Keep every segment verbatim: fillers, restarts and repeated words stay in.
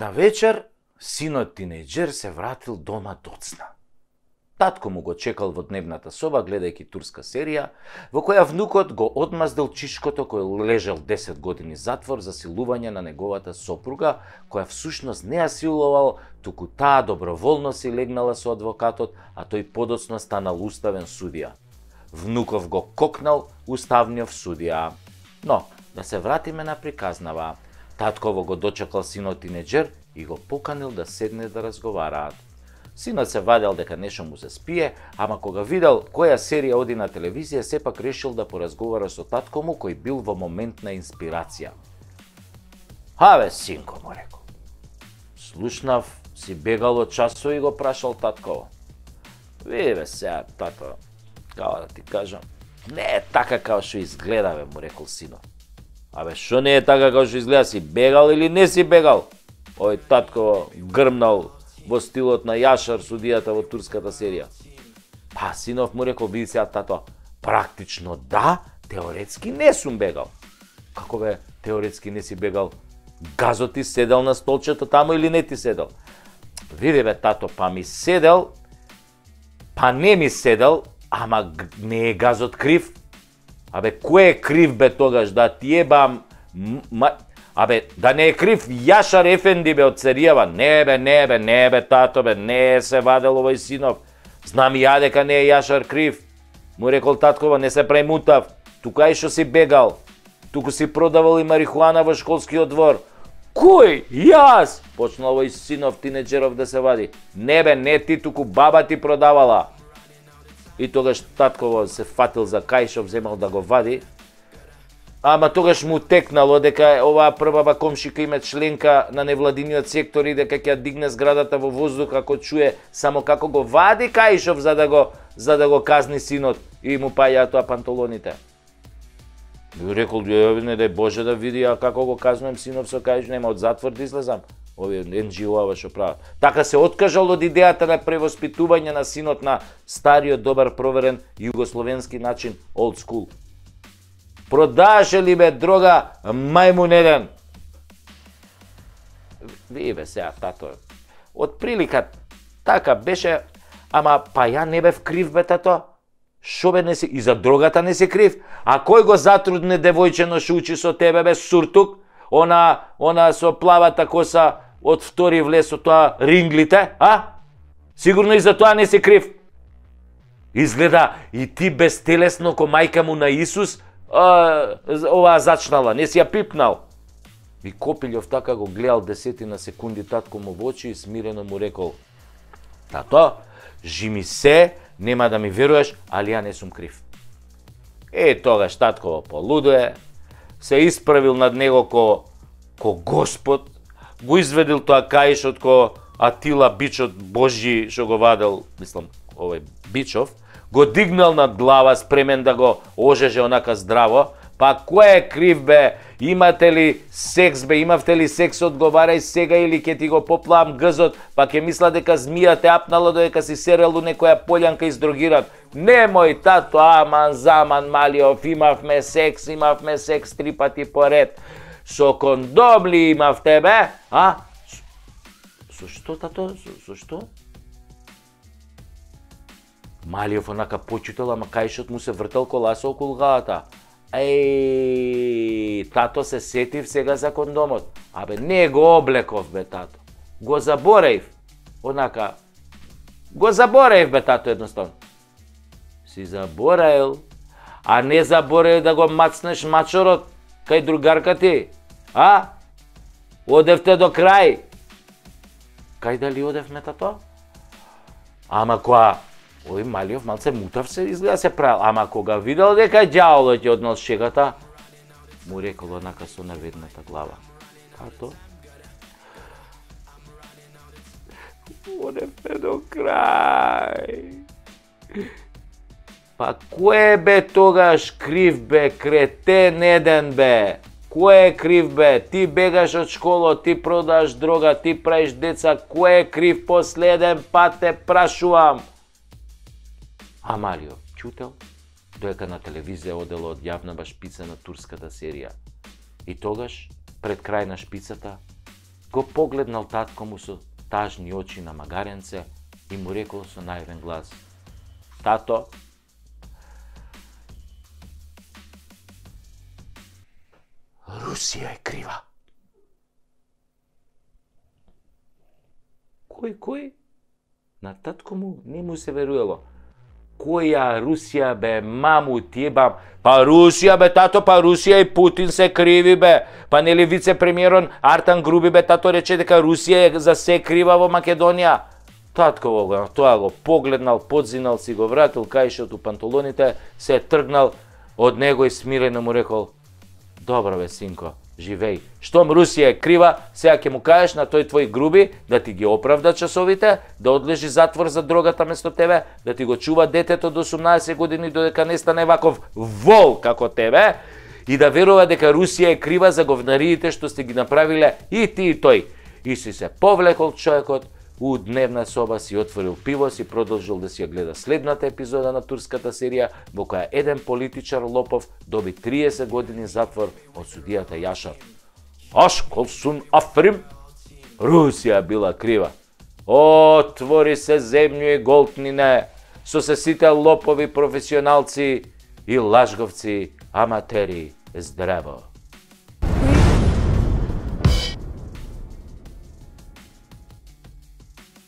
Една вечер, синот тинејџер се вратил дома доцна. Татко му го чекал во дневната соба, гледајќи турска серија, во која внукот го одмаздил чичкото кој лежел десет години затвор за силување на неговата сопруга, која всушност не ја силувал, туку таа доброволно си легнала со адвокатот, а тој подоцна станал уставен судија. Внуков го кокнал уставниот судија. Но, да се вратиме на приказнава. Татково го дочекал синот тинеџер и го поканил да седне да разговараат. Синот се вадел дека нешто му се спие, ама кога видел која серија оди на телевизија, сепак решил да поразговара со татко му, кој бил во момент на инспирација. «Хаве, синко», му рекол. Слушнав, си бегало часо и го прашал татково. «Виде сега, тато, како да ти кажам, не е така како што изгледа, бе», му рекол синот. «Абе, што не е така како што изгледа, си бегал или не си бегал?» Ој татко грмнал во стилот на Јашар, судијата во турската серија. Па, синов му рекол, биди сега, тато, практично да, теоретски не сум бегал. Како бе, теоретски не си бегал? Газот ти седел на столчето тамо или не ти седел? Види бе, тато, па ми седел, па не ми седел, ама не е газот крив. Абе, кој е крив бе тогаш, да ти ебам... Абе, да не е крив Јашар Ефенди бе од Церијава. Не бе, не бе, не бе, тато бе, не е се вадел овој синов. Знам ја дека не е Јашар крив. Му рекол таткова, не се премутав. Тука и што си бегал. Туку си продавал и марихуана во школскиот двор. Кој? Јас? Почнал овој синов тинеджеров да се вади. Не бе, не ти, туку баба ти продавала. И тогаш таткова се фатил за кајшо, вземал да го вади. Ама тогаш му текнало дека оваа првава комшика има членка на невладиниот сектор и дека ќе дигне зградата во воздух ако чуе само како го вади кајшов за да го за да го казни синот и му паја тоа панталоните. Рекол ја не дај Боже да види а како го казнувам синот со кајш, нема од затвор да излезам. Овие ен џи о-ова што прават. Така се откажал од идејата на превоспитување на синот на стариот добар проверен југословенски начин, old school. Продаше ли бе дрога мајмунеден? Вие бе сега, тато. Од прилика така беше, ама па ја не бев крив бе, тато. Шо бе не си, и за дрогата не си крив. А кој го затрудне девојчено што учи со тебе бе, суртук? Она, она со плавата коса од втори влез со тоа ринглите, а? Сигурно и за тоа не си крив. Изгледа и ти безтелесно ко мајка му на Исус, оваа зачнала, не си ја пипнал. И Копилјов така го гледал десетина секунди татко му во очи и смирено му рекол: «Тато, жими се, нема да ми веруваш, али ја не сум крив». Е, тогаш татко полудуе, се исправил над него ко, ко Господ, го изведил тоа каишот ко Атила бичот Божји што го вадел, мислам, овој бичов, го дигнал над глава, спремен да го ожеже онака здраво. Па кој е крив бе? Имате ли секс бе? Имавте ли секс? Одговарај сега или ќе ти го поплавам газот, па ќе мисла дека змија те апнала додека си серел у некоја полјанка издрогиран. Немој тато, аман, заман, малиов, имавме секс, имавме секс три пати поред. Со кондом ли имавте бе? А? Со што, тато? Со што? Малијов онака почутел, ама кајшот му се вртел коласа околу главата. Еј, тато се сетив сега за кондомот. Абе, не го облеков, бе, тато. Го заборев. Онака, го заборев, бе, тато, едноставно. Си забораел, а не забораел да го мацнеш мачорот кај другарка ти. А? Одевте до крај. Кај дали одевме, тато? Ама која... Ој, Малијов малце мутав се, изгледа се правил. Ама кога видел дека ѓаволот ќе однел шегата, му рекол онака со наведната глава: «Тато, одевме до крај». Па кој бе тогаш крив бе, кретен еден бе? Кој е крив бе? Ти бегаш од школа, ти продаш дрога, ти правиш деца. Кој е крив? Последен пат те прашувам. А Марио чутел доека на телевизија одело од јавната шпица на турската серија. И тогаш, пред крај на шпицата, Го погледнал татко му со тажни очи на магаренце и му рекол со наивен глас: „Тато, Русија е крива.“ Кој, кој? На татко му не му се верувало. Која Русија бе, маму ти бам? Па Русија бе, тато, па Русија и Путин се криви бе. Па нели вице-премиерон Артан Груби бе, тато, рече дека Русија е за се крива во Македонија. Татко го, тоа го погледнал, подзинал си го, вратил кајшот у панталоните, се тргнал од него и смирено му рекол: „Добро бе, синко, живеј. Штом Русија е крива, сега ќе му кажеш на тој твој Груби да ти ги оправда часовите, да одлежи затвор за дрогата место тебе, да ти го чува детето до осумнаесет години додека не стане ваков вол како тебе и да верува дека Русија е крива за говнариите што сте ги направиле и ти и тој.“ И си се повлекол човекот у дневна соба, си отворил пиво, си продолжил да си ја гледа следната епизода на турската серија, во која еден политичар лопов доби триесет години затвор од судијата Јашар. Ашкол сун африм, Русија била крива. Отвори се земју и голтнине, со се сите лопови професионалци и лажговци, аматери, здраво.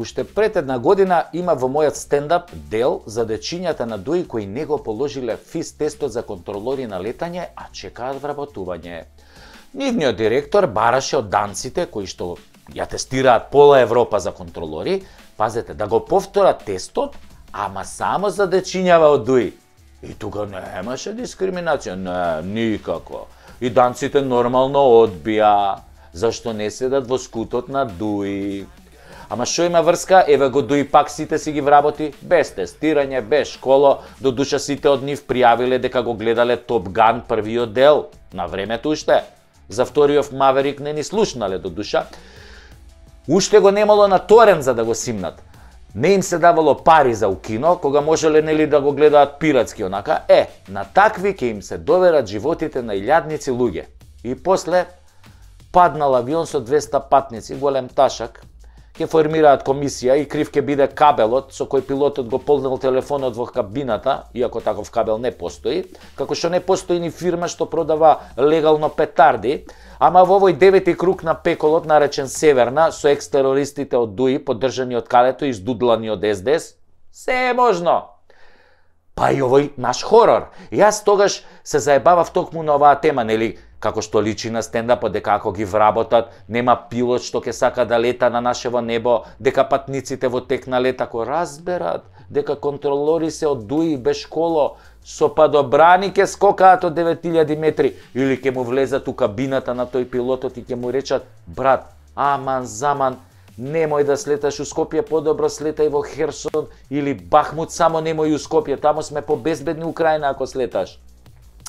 Уште пред една година има во мојот стендап дел за дечињата на ДУИ кои не го положиле физ тестот за контролори на летање, а чекаат вработување. Нивниот директор бараше од данците кои што ја тестираат пола Европа за контролори, пазете, да го повторат тестот, ама само за дечињава од ДУИ. И тука немаше дискриминација, не, никако. И данците нормално одбија, зашто не седат во скутот на ДУИ. Ама што има врска, еве го ДУИ пак сите си ги вработи, без тестирање, без школо, до душа сите од нив пријавиле дека го гледале Топ Ган првиот дел, на времето уште. За вториот Маверик не ни слушнале до душа. Уште го немало на торен за да го симнат. Не им се давало пари за у кино, кога можеле нели да го гледаат пиратски онака. Е, на такви ќе им се доверат животите на илјадници луѓе. И после паднал авион со двеста патници, голем ташак, ќе формираат комисија и крив ќе биде кабелот со кој пилотот го полнел телефонот во кабината, иако таков кабел не постои, како што не постои ни фирма што продава легално петарди, ама во овој девети круг на пеколот наречен Северна, со екстерористите од ДУИ, поддржани од Калето и издудлани од Ес Де Ес, се е можно. Па и овој наш хорор. Јас тогаш се заебавав токму на оваа тема, нели? Како што личи на стендапот, дека ако ги вработат, нема пилот што ќе сака да лета на нашево небо, дека патниците во тек на лет, ако разберат дека контролори се од ДУИ без школо, со падобрани ќе скокаат од девет илјади метри, или ќе му влезат у кабината на тој пилотот и ќе му речат: „Брат, аман заман, немој да слеташ у Скопје, подобро слетај во Херсон или Бахмут, само немој у Скопје, таму сме побезбедни у крајна ако слеташ.“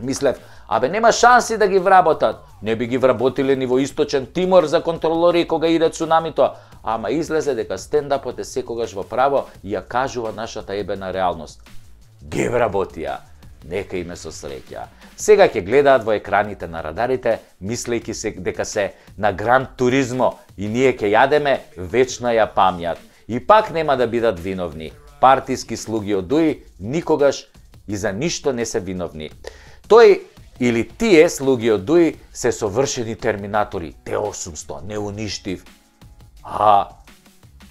Мислев, абе нема шанси да ги вработат. Не би ги вработиле ни во Источен Тимор за контролори кога иде цунамито. Ама излезе дека стендапот е секогаш во право и ја кажува нашата ебена реалност. Ги вработија. Нека име со среќа. Сега ќе гледаат во екраните на радарите, мислејќи се дека се на Гран Туризмо и ние ќе јадеме вечна ја памјат. И пак нема да бидат виновни. Партиски слуги од ДУИ никогаш и за ништо не се виновни. Тој или тие слуги од ДУИ се совршени терминатори, Те осумстотини, неуништив. А,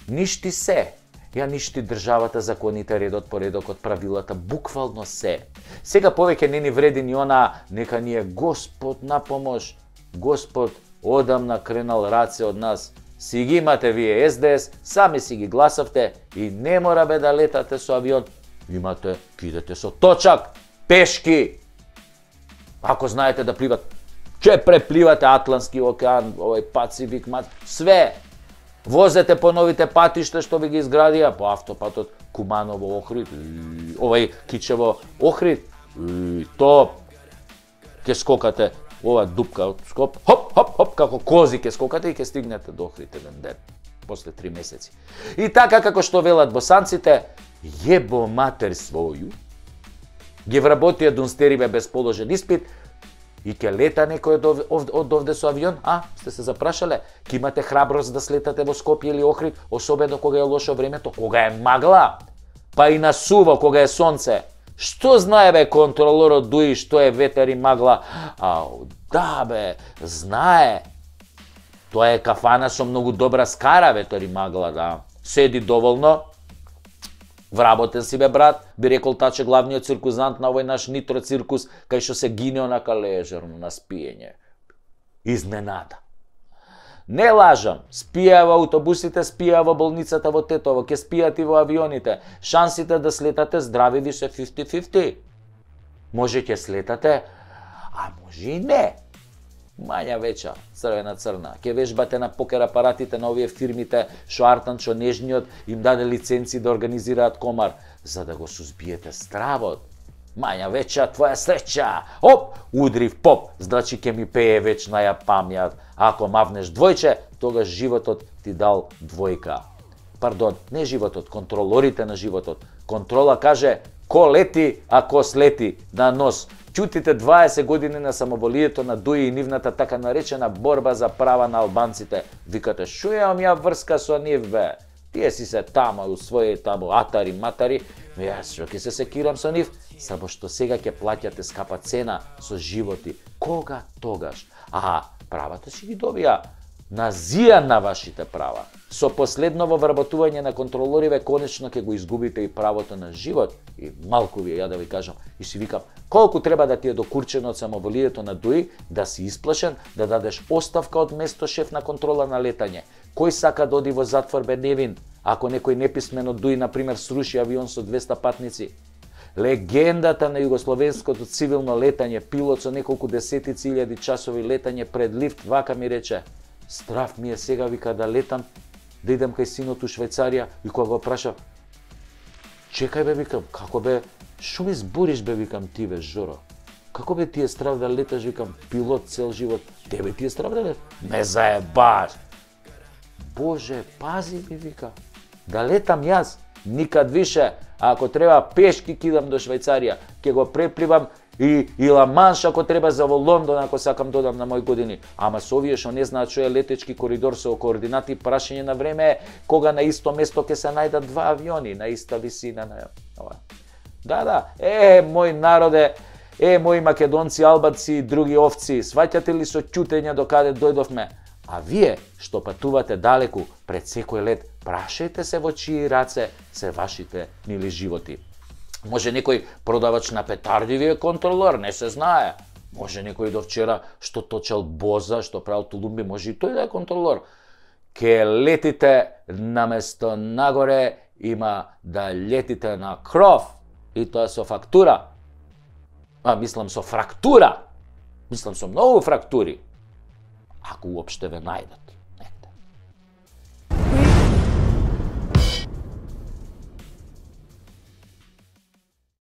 ништи се. Ја ништи државата, законите, редот, поредокот, правилата, буквално се. Сега повеќе не ни вреди ни она, нека ни е Господ на помош. Господ одамна кренал раце од нас. Си ги имате вие Ес Де Ес, сами си ги гласавте и не мора бе да летате со авион. Имате, идете со точак, пешки. Ако знаете да пливат, ќе препливате Атлански океан, овој Пацифик, мат, све. Возете по новите патишта што ви ги изградија, по автопатот Куманово, Охрид, овој Кичево, Охрид, то ќе скокате ова дупка од Скоп, хоп, хоп, хоп, како кози ќе скокате и ќе стигнете до Охрид еден ден, после три месеци. И така како што велат босанците, јебо матер своју, ги вработија дунстериве без положен испит, и ќе лета некој од овде, од овде со авион, а, сте се запрашале, ќе имате храброст да слетате во Скопје или Охрид, особено кога е лошо времето, кога е магла, па и на сува, кога е сонце. Што знае бе контролорот ДУИ што е ветер и магла? Ау, да бе, знае. Тоа е кафана со многу добра скара, ветер и магла, да. Седи доволно. Вработен си бе брат, би рекол таче главниот циркузант на овој наш нитро циркус, кај што се гине онака лежерно на спиење. Изненада. Не лажам, спија во автобусите, спија во болницата во Тетово, ќе спијат и во авионите. Шансите да слетате здрави више фифти фифти. Може ќе слетате, а може и не. Мања веча, црвена црна. Ке вежбате на покер апаратите на овие фирмите, шо Артан, шо нежниот, им даде лиценци да организираат комар, за да го сузбиете стравот. Мања веча, твоја среќа! Оп, удрив поп, значи ке ми пее вечна ја памјат. Ако мавнеш двојче, тогаш животот ти дал двојка. Пардон, не животот, контролорите на животот. Контрола каже, ко лети, а ко слети на нос. Чутите дваесет години на самоволието на ДУИ и нивната така наречена борба за права на албанците. Викате, шо јам ја врска со нив бе? Тие си се тама, у своје таму атари, матари, јас што ќе се секирам со нив, само што сега ќе платјате скапа цена со животи. Кога тогаш? Аа, правата си ги добија. Назија на вашите права. Со последно во вработување на контролориве, конечно ќе го изгубите и правото на живот. И малку ви ја да ви кажам, и си викам, колку треба да ти е докурчено од самоволието на ДУИ, да си исплашен, да дадеш оставка од место шеф на контрола на летање. Кој сака да оди во затвор бе невин, ако некој неписмен од ДУИ, например, сруши авион со двеста патници? Легендата на југословенското цивилно летање, пилот со неколку десетици илјади часови летање пред лифт, вака ми рече, страв ми е сега, вика, да летам, да идам кај синот у Швајцарија, и кога го прашав, чекај бе, викам, како бе, шо ми збориш бе, викам, ти бе, Жоро? Како бе ти е страв да леташ, викам, пилот цел живот, тебе ти е страв да леташ? Ме заебаш! Боже, пази ми, вика, да летам јас, никад више, а ако треба пешки кидам до Швајцарија, ќе го препливам и, и Ла Манш, ако треба за во Лондон, ако сакам додам на мој години. Ама со овие што не знаат што е летечки коридор со координати, прашање на време е кога на исто место ќе се најдат два авиони, на иста висина. На... Да, да, е, мој народе, е, мои македонци, албанци и други овци, сваќате ли со чутење до каде дојдовме? А вие, што патувате далеку, пред секој лет, прашајте се во чии раце се вашите нили животи. Може некој продавач на петарди ви е контролор, не се знае. Може некој до вчера што точел боза, што правил тулумби, може и тој да е контролор. Ке летите наместо нагоре, има да летите на кров, и тоа со фактура. А, мислам со фрактура. Мислам со многу фрактури. Ако уопште ве најдат.